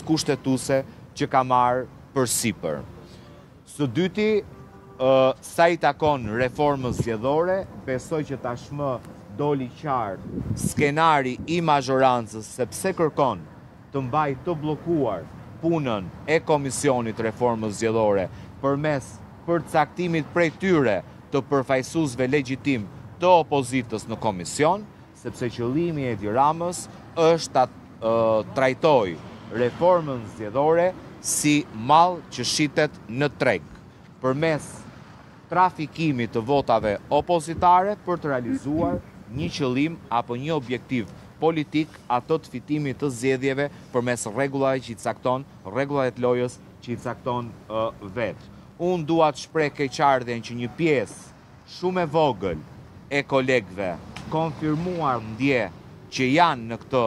kushtetuese që ka marrë përsipër. Së dyti, sa I takon reformës zgjedhore, besoj që tashmë doli qartë skenari I majorancës sepse kërkon të mbaj të blokuar punën e Komisionit Reformës Zgjedhore përmes përcaktimit prej tyre të përfaqësuesve legjitim të opozitës në komision, sepse qëllimi I Edi Ramës është ta trajtojë reformën zgjedhore si mall që shitet në treg, përmes trafikimit të votave opozitare për të realizuar një qëllim apo një objektiv politik ato të fitimit të zgjedhjeve përmes rregullave që I cakton, rregullat e lojës që I cakton vetë. Unë dua të shpreh keqardhjen që një pjesë shumë e vogël e kolegëve konfirmuar ndje që janë në këtë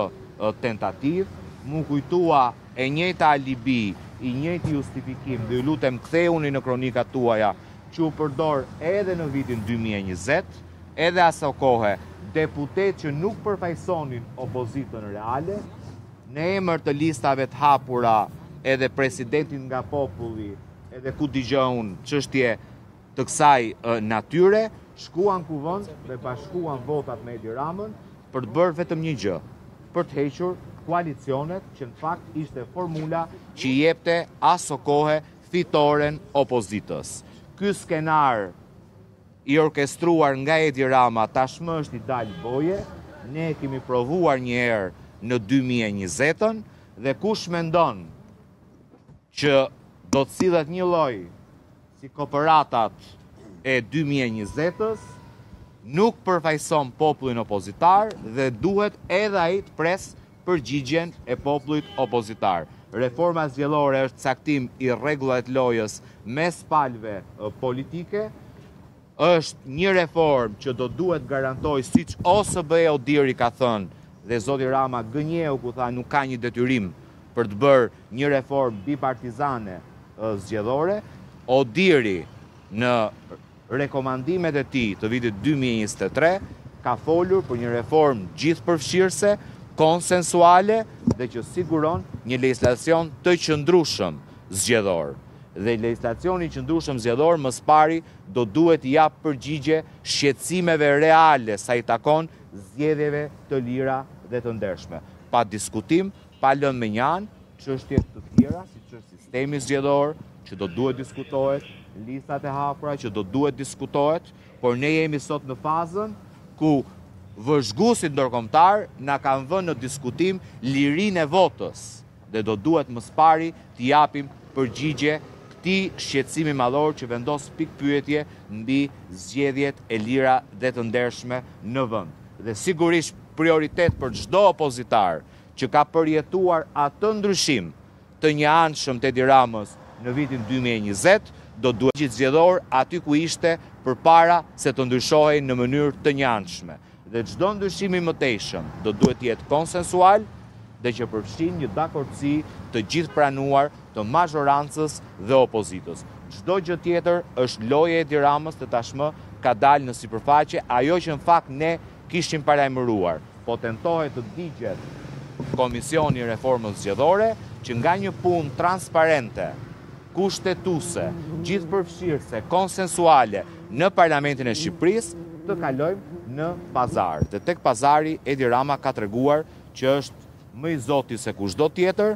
tentativë, mu kujtua e njëjta alibi, I njëjti justifikim dhe ju lutem ktheuni në kronikat tuaja që u përdor edhe në vitin 2020, edhe aso kohë deputet që nuk përfaqësonin opozitën reale, në emër të listave të hapura edhe presidentin nga populli, edhe ku dëgjon çështje të kësaj natyre, shkuan ku vonë dhe bashkuan votat me Edi Ramën për të bërë vetëm një gjë, për të hequr koalicionet që në fakt ishte formula që I jepte aso kohë fitoren opozitës. Ky skenar I orkestruar nga Edi Rama tashmë është I dalë boje, ne kemi provuar një herë në 2020-ën dhe kush mendon që do të sillet një lloj si kooperatat e 2020-ës, nuk përfaqëson popullin opozitar dhe duhet edhe ai të presë përgjigjen e popullit opozitar. Reforma zgjedhore është caktim I rregullave të lojës mes palëve politike, është një reform që do duhet garantojë siç OSCE ODIR ka thënë, dhe zoti Rama gënjeu ku tha nuk ka një detyrim për të bërë një reform bipartizane zgjedhore. ODIR-i në rekomandimet e tij të vitit 2023 ka folur për një reform gjithëpërfshirëse, konsensuale dhe që siguron një legjislacion të qëndrueshëm zgjedhor. Dhe legjislacioni I qëndrueshëm zgjedhor më së pari do duhet t'i jap përgjigje shqetësimeve reale sa I takon zgjedhjeve të lira dhe të ndershme. Pa diskutim, pa lënë me një anë çështje të tjera siç është sistemi zgjedhor që do duhet diskutohet, listat e hapura që do duhet diskutohet, por ne jemi sot në fazën ku vëzhguesit ndërkombëtar na kanë vënë në diskutim lirinë e votës dhe do duhet më së pari t'i japim përgjigje këtij shqetësimi madhor që vendos pikpyetje mbi zgjedhjet e lira dhe të ndershme në vend. Dhe sigurisht prioritet për çdo opozitar që ka përjetuar atë ndryshim të një anshëm të Edi Ramës në vitin 2020, do duhet gjithë zgjedhor aty ku ishte përpara se të ndryshohej në mënyrë të njëanshme. Dhe çdo ndryshim I mëtejshëm do duhet të jetë konsensual dhe që përfshin një dakordsi të gjithëpranuar të majorancës dhe opozitës. Çdo gjë tjetër është loja e Edi Ramës të tashmë ka dalë në sipërfaqe ajo që në fakt ne kishim parajmëruar. Po tentohet të digjet Komisioni I Reformës Zgjedhore që nga një punë transparente, kushtetuese, gjithëpërfshirëse, konsensuale në Parlamentin e Shqipërisë të kalojmë në pazar. Dhe tek pazari Edi Rama ka treguar që është më I zoti se kushdo tjetër,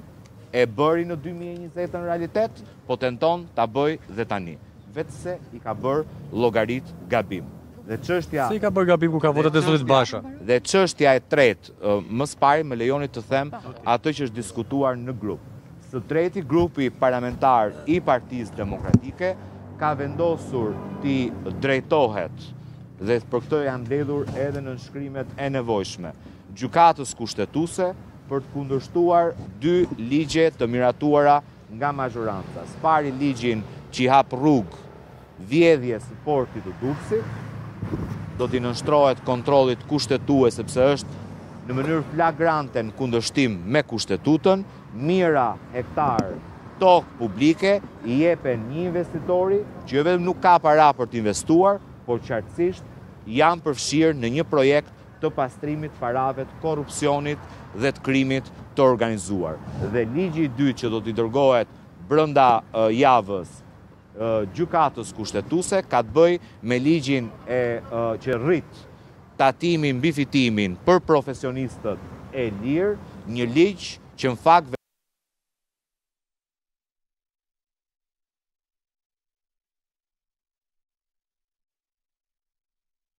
e bëri në 2020 në realitet, po tenton ta bëj dhe tani. Vetëse I ka bërë llogarit gabim. Dhe çështja se I ka bërë gabim ku ka votat e zotit Basha. Dhe çështja e tretë, më së pari më lejoni të them atë që është diskutuar në grup. Së treti grupi parlamentar I Partisë Demokratike ka vendosur ti drejtohet dhe për këtë janë mbledhur edhe në shkrimet e nevojshme Gjykatës Kushtetuese për të kundërshtuar dy ligje të miratuara nga majoranca. Së pari ligjin që I hap rrugë vjedhjes së portit të Durrësit, do t'i nënshtrohet kontrollit kushtetues sepse është në mënyrë flagrante në kundërshtim me kushtetutën, mira hektar tokë publike I jepen një investitori që vetëm nuk ka para për të investuar, por qartësisht janë përfshirë në një projekt të pastrimit parave të korrupsionit dhe të krimit të organizuar. Dhe ligji I dytë që do t'i dërgohet brenda javës gjykatës kushtetuese ka të bëj me ligjin që rrit tatimin mbi fitimin për profesionistët e lirë, një ligj që në fakt